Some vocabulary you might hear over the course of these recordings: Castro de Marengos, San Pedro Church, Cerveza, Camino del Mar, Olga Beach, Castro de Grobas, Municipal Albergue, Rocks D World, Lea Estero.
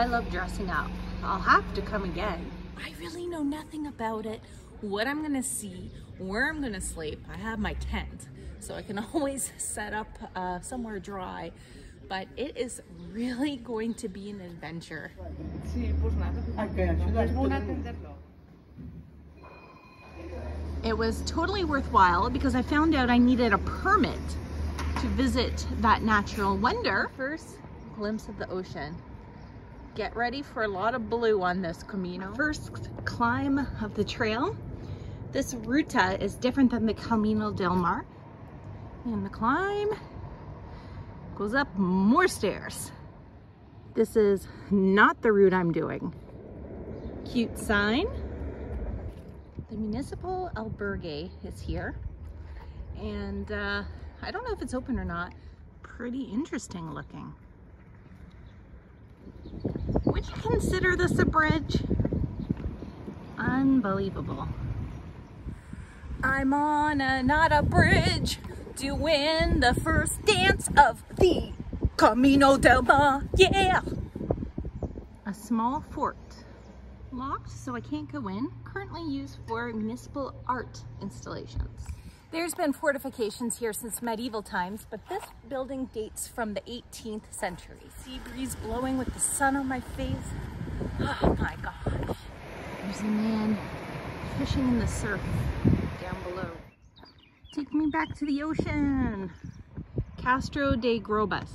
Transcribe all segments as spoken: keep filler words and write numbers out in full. I love dressing up. I'll have to come again. I really know nothing about it, what I'm gonna see, where I'm gonna sleep. I have my tent, so I can always set up uh, somewhere dry, but it is really going to be an adventure. It was totally worthwhile because I found out I needed a permit to visit that natural wonder. First glimpse of the ocean. Get ready for a lot of blue on this Camino. First climb of the trail. This ruta is different than the Camino del Mar. And the climb goes up more stairs. This is not the route I'm doing. Cute sign. The Municipal Albergue is here. And uh, I don't know if it's open or not. Pretty interesting looking. Would you consider this a bridge? Unbelievable. I'm on a, not a bridge, doing the first dance of the Camino del Mar, yeah! A small fort, locked so I can't go in, currently used for municipal art installations. There's been fortifications here since medieval times, but this building dates from the eighteenth century. Sea breeze blowing with the sun on my face. Oh my gosh. There's a man fishing in the surf down below. Take me back to the ocean. Castro de Grobas.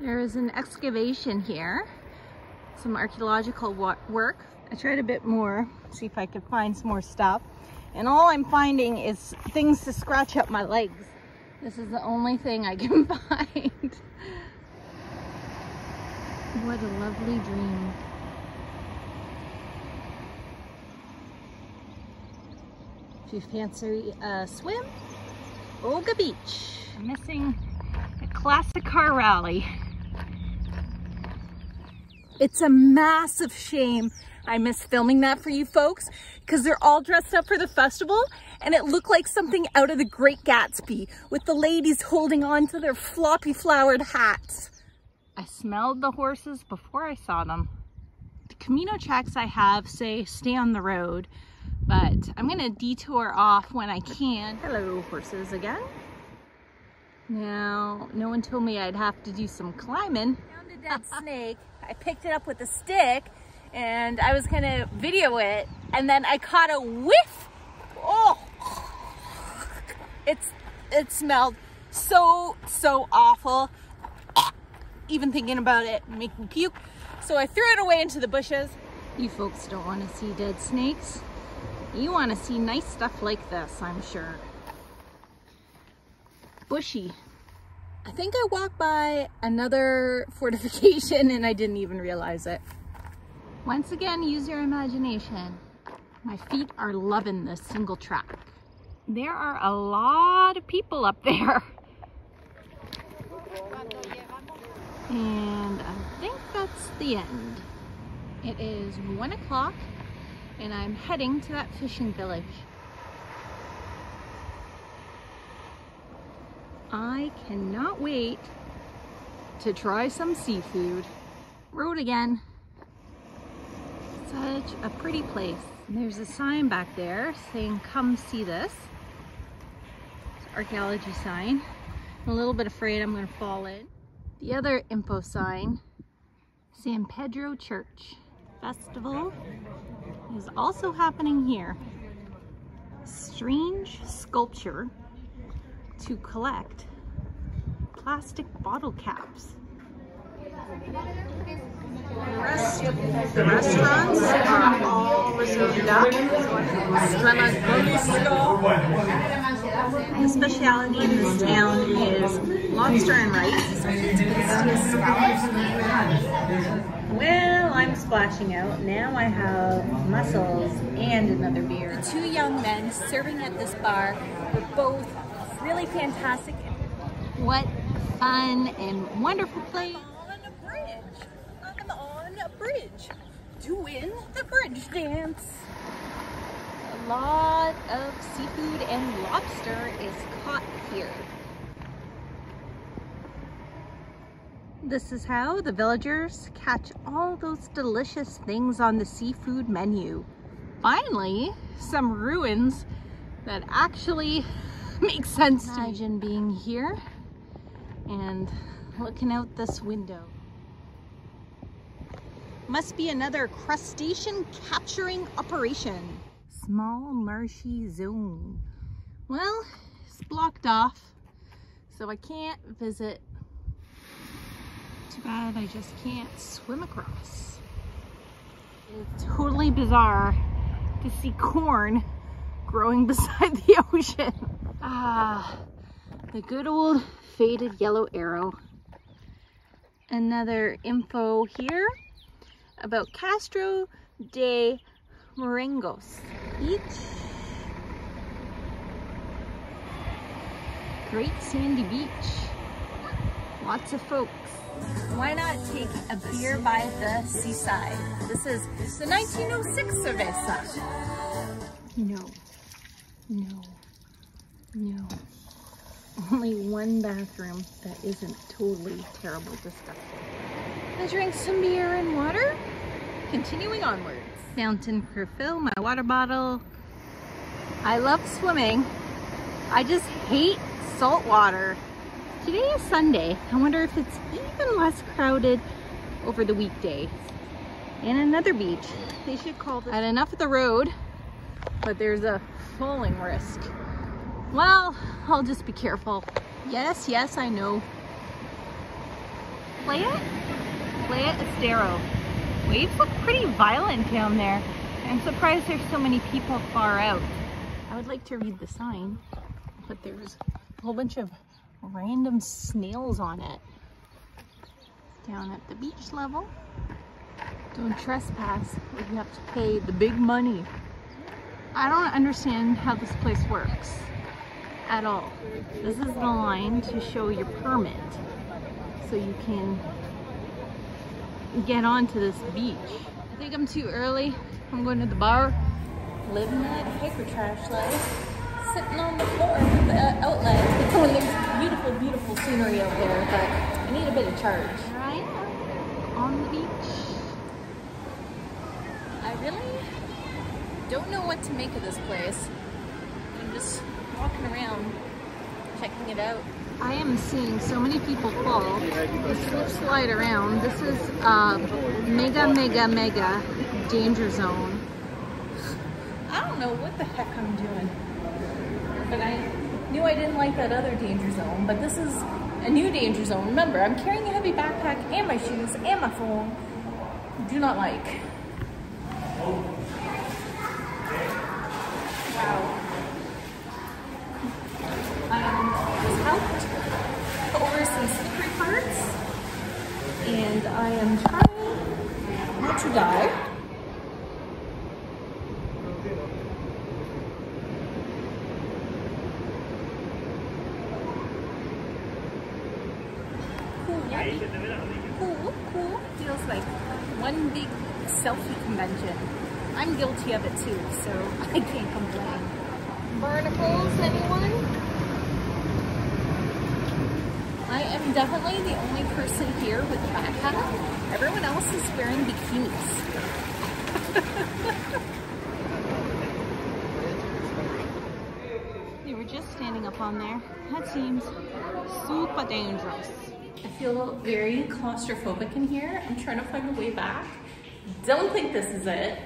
There is an excavation here. Some archaeological work. I tried a bit more, see if I could find some more stuff. And all I'm finding is things to scratch up my legs. This is the only thing I can find. What a lovely dream. If you fancy a swim, Olga Beach. I'm missing a classic car rally. It's a massive shame I miss filming that for you folks, because they're all dressed up for the festival and it looked like something out of The Great Gatsby with the ladies holding on to their floppy flowered hats. I smelled the horses before I saw them. The Camino tracks I have say stay on the road, but I'm gonna detour off when I can. Hello, horses again. Now, no one told me I'd have to do some climbing. Found a dead snake. I picked it up with a stick and I was gonna video it, and then I caught a whiff. Oh, it's it smelled so so awful. Even thinking about it made me puke, so I threw it away into the bushes. You folks don't want to see dead snakes. You want to see nice stuff like this, I'm sure. Bushy. I think I walked by another fortification and I didn't even realize it. Once again, use your imagination. My feet are loving this single track. There are a lot of people up there. And I think that's the end. It is one o'clock and I'm heading to that fishing village. I cannot wait to try some seafood. Road again. Such a pretty place. There's a sign back there saying, come see this. It's an archaeology sign. I'm a little bit afraid I'm gonna fall in. The other info sign, San Pedro Church. Festival is also happening here. Strange sculpture to collect. Plastic bottle caps. The, rest, the restaurants are all reserved up. The speciality in this town is lobster and rice. Well, I'm splashing out. Now I have mussels and another beer. The two young men serving at this bar were both really fantastic. What fun and wonderful place. Bridge, doing the bridge dance. A lot of seafood and lobster is caught here. This is how the villagers catch all those delicious things on the seafood menu. Finally, some ruins that actually make sense to me. Imagine being here and looking out this window. Must be another crustacean capturing operation. Small marshy zone. Well, it's blocked off, so I can't visit. Too bad I just can't swim across. It's totally bizarre to see corn growing beside the ocean. Ah, the good old faded yellow arrow. Another info here about Castro de Marengos Beach. Great sandy beach. Lots of folks. Why not take a beer by the seaside? This is the nineteen oh six Cerveza. No, no, no. Only one bathroom that isn't totally terrible disgusting. I drink some beer and water. Continuing onwards. Fountain for Phil, my water bottle. I love swimming. I just hate salt water. Today is Sunday. I wonder if it's even less crowded over the weekday. And another beach. They should call this. Had enough of the road, but there's a falling risk. Well, I'll just be careful. Yes, yes, I know. Play it? Lea Estero. Waves look pretty violent down there. I'm surprised there's so many people far out. I would like to read the sign, but there's a whole bunch of random snails on it. Down at the beach level. Don't trespass, or you have to pay the big money. I don't understand how this place works at all. This is the line to show your permit so you can get onto this beach. I think I'm too early. I'm going to the bar. Living that hyper trash life. Sitting on the floor at the outlet. It's only there's beautiful, beautiful scenery out there, but I need a bit of charge. Here I am on the beach. I really don't know what to make of this place. I'm just walking around, checking it out. I am seeing so many people fall. They slip slide around. This is uh, mega, mega, mega danger zone. I don't know what the heck I'm doing. But I knew I didn't like that other danger zone, but this is a new danger zone. Remember, I'm carrying a heavy backpack and my shoes and my phone. Do not like. Wow. I was helped over some slippery parts, and I am trying not to die. Cool, cool. Feels like one big selfie convention. I'm guilty of it too, so I can't complain. Barnacles, anyone? I am definitely the only person here with a backpack. Everyone else is wearing bikinis. They were just standing up on there. That seems super dangerous. I feel very claustrophobic in here. I'm trying to find a way back. Don't think this is it.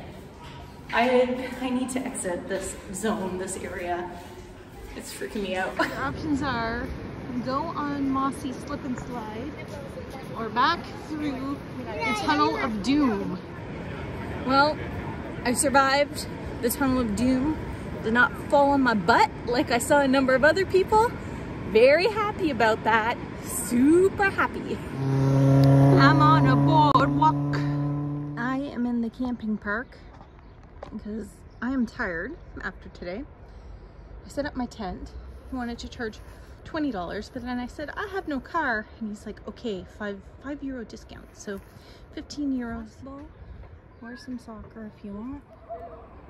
I I need to exit this zone, this area. It's freaking me out. Your options are go on mossy slip and slide or back through the tunnel of doom. Well, I survived the tunnel of doom. Did not fall on my butt like I saw a number of other people. Very happy about that. Super happy. I'm on a boardwalk. I am in the camping park because I am tired after today. I set up my tent. He wanted to charge twenty dollars, but then I said, I have no car. And he's like, okay, five, five euro discount. So fifteen euros. Or some soccer if you want.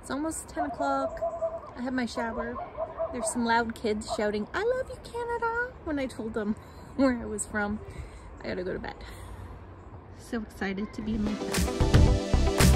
It's almost ten o'clock. I had my shower. There's some loud kids shouting, I love you, Canada, when I told them where I was from. I gotta go to bed. so excited to be in my family.